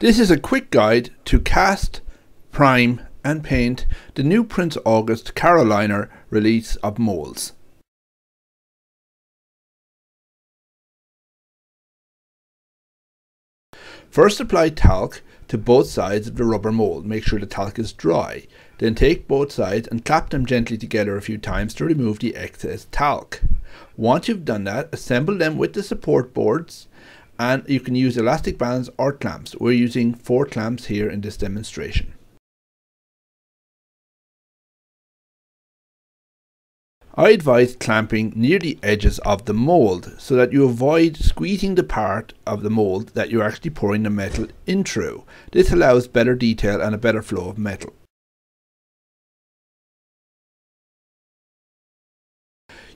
This is a quick guide to cast, prime and paint the new Prince August Karoliner release of molds. First apply talc to both sides of the rubber mold. Make sure the talc is dry. Then take both sides and clap them gently together a few times to remove the excess talc. Once you've done that, assemble them with the support boards, and you can use elastic bands or clamps. We're using 4 clamps here in this demonstration. I advise clamping near the edges of the mold so that you avoid squeezing the part of the mold that you're actually pouring the metal into. This allows better detail and a better flow of metal.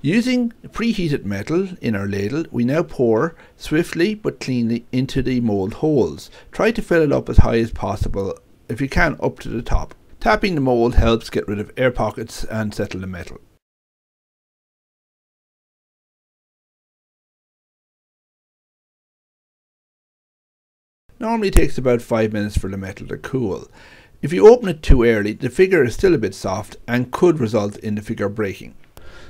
Using preheated metal in our ladle, we now pour swiftly but cleanly into the mold holes. Try to fill it up as high as possible, if you can up to the top. Tapping the mold helps get rid of air pockets and settle the metal. Normally takes about 5 minutes for the metal to cool. If you open it too early, the figure is still a bit soft and could result in the figure breaking.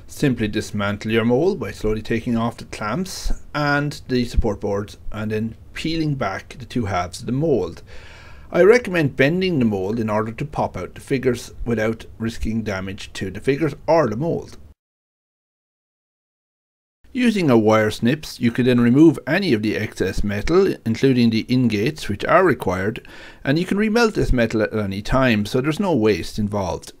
Simply dismantle your mold by slowly taking off the clamps and the support boards and then peeling back the two halves of the mold. I recommend bending the mold in order to pop out the figures without risking damage to the figures or the mold. Using a wire snips, you can then remove any of the excess metal, including the ingots which are required, and you can remelt this metal at any time, so there's no waste involved.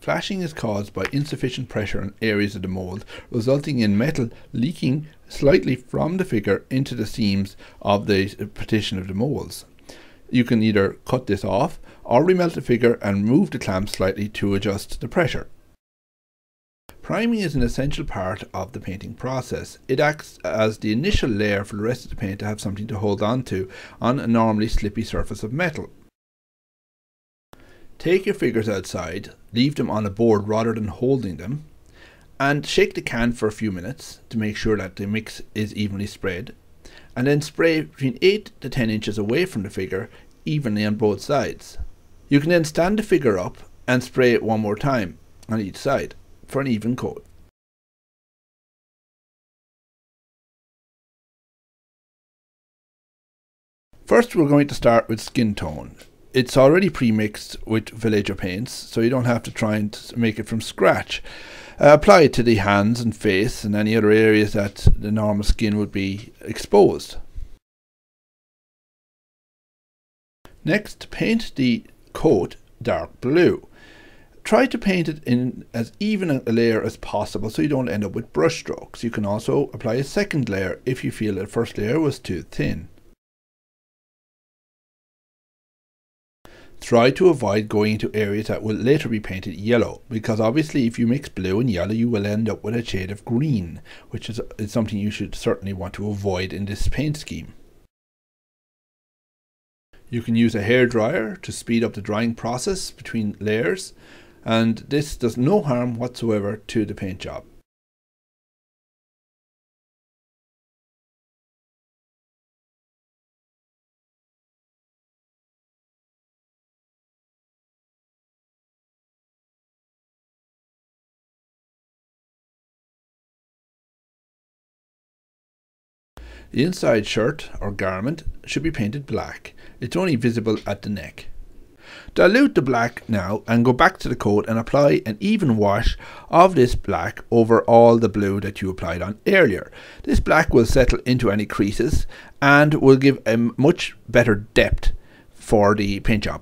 Flashing is caused by insufficient pressure on areas of the mold, resulting in metal leaking slightly from the figure into the seams of the partition of the molds. You can either cut this off or remelt the figure and move the clamp slightly to adjust the pressure. Priming is an essential part of the painting process. It acts as the initial layer for the rest of the paint to have something to hold on to on a normally slippy surface of metal. Take your figures outside, leave them on a board rather than holding them, and shake the can for a few minutes to make sure that the mix is evenly spread, and then spray between 8 to 10 inches away from the figure, evenly on both sides. You can then stand the figure up and spray it one more time on each side for an even coat. First we're going to start with skin tone. It's already pre-mixed with Vallejo paints, so you don't have to try and make it from scratch. Apply it to the hands and face and any other areas that the normal skin would be exposed. Next, paint the coat dark blue. Try to paint it in as even a layer as possible so you don't end up with brush strokes. You can also apply a second layer if you feel the first layer was too thin. Try to avoid going into areas that will later be painted yellow, because obviously if you mix blue and yellow you will end up with a shade of green, which is something you should certainly want to avoid in this paint scheme. You can use a hairdryer to speed up the drying process between layers, and this does no harm whatsoever to the paint job. The inside shirt or garment should be painted black. It's only visible at the neck. Dilute the black now and go back to the coat and apply an even wash of this black over all the blue that you applied on earlier. This black will settle into any creases and will give a much better depth for the paint job.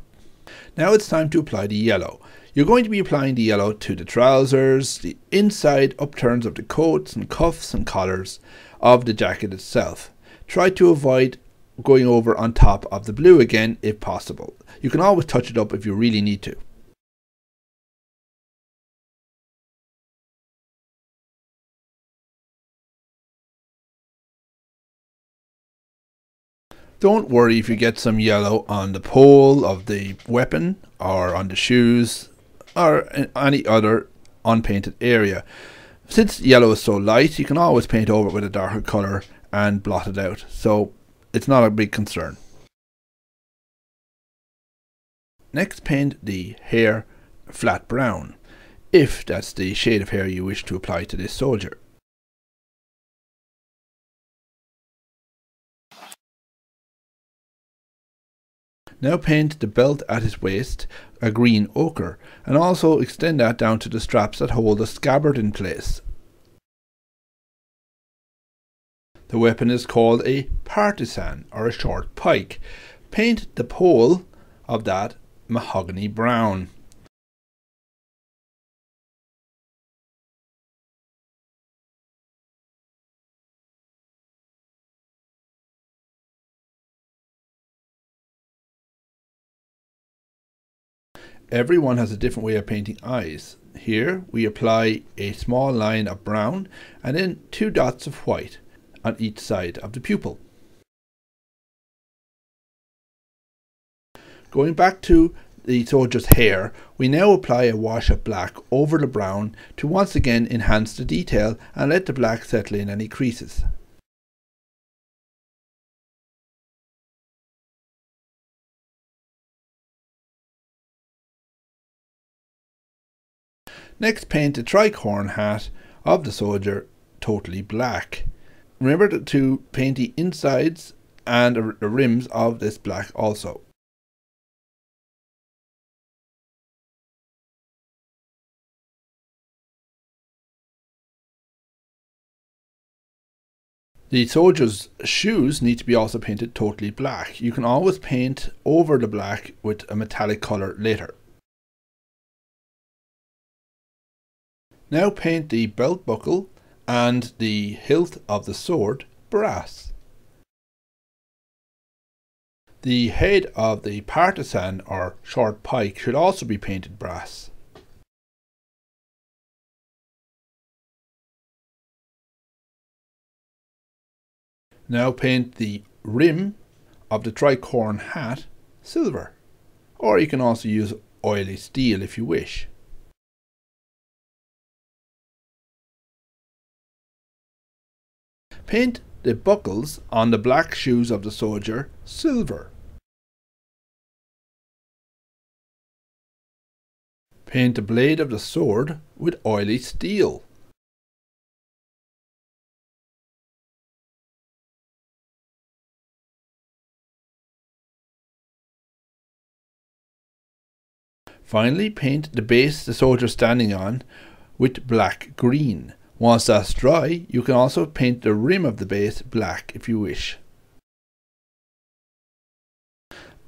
Now it's time to apply the yellow. You're going to be applying the yellow to the trousers, the inside upturns of the coats and cuffs and collars of the jacket itself. Try to avoid going over on top of the blue again if possible. You can always touch it up if you really need to. Don't worry if you get some yellow on the pole of the weapon or on the shoes or any other unpainted area. Since yellow is so light, you can always paint over it with a darker colour and blot it out, so it's not a big concern. Next, paint the hair flat brown, if that's the shade of hair you wish to apply to this soldier. Now paint the belt at his waist a green ochre, and also extend that down to the straps that hold the scabbard in place. The weapon is called a partisan, or a short pike. Paint the pole of that mahogany brown. Everyone has a different way of painting eyes. Here we apply a small line of brown and then two dots of white on each side of the pupil. Going back to the soldier's hair, we now apply a wash of black over the brown to once again enhance the detail and let the black settle in any creases. Next, paint the tricorn hat of the soldier totally black. Remember to paint the insides and the rims of this black also. The soldier's shoes need to be also painted totally black. You can always paint over the black with a metallic color later. Now paint the belt buckle and the hilt of the sword brass. The head of the partisan or short pike should also be painted brass. Now paint the rim of the tricorn hat silver, or you can also use oily steel if you wish. Paint the buckles on the black shoes of the soldier silver. Paint the blade of the sword with oily steel. Finally, paint the base the soldier is standing on with black green. Once that's dry, you can also paint the rim of the base black if you wish.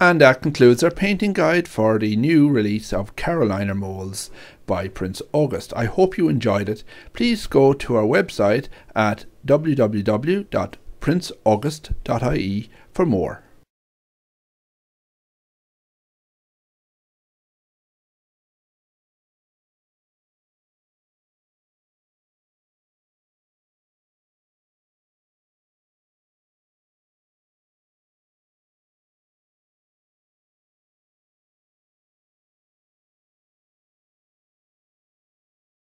And that concludes our painting guide for the new release of Karoliner molds by Prince August. I hope you enjoyed it. Please go to our website at www.princeaugust.ie for more.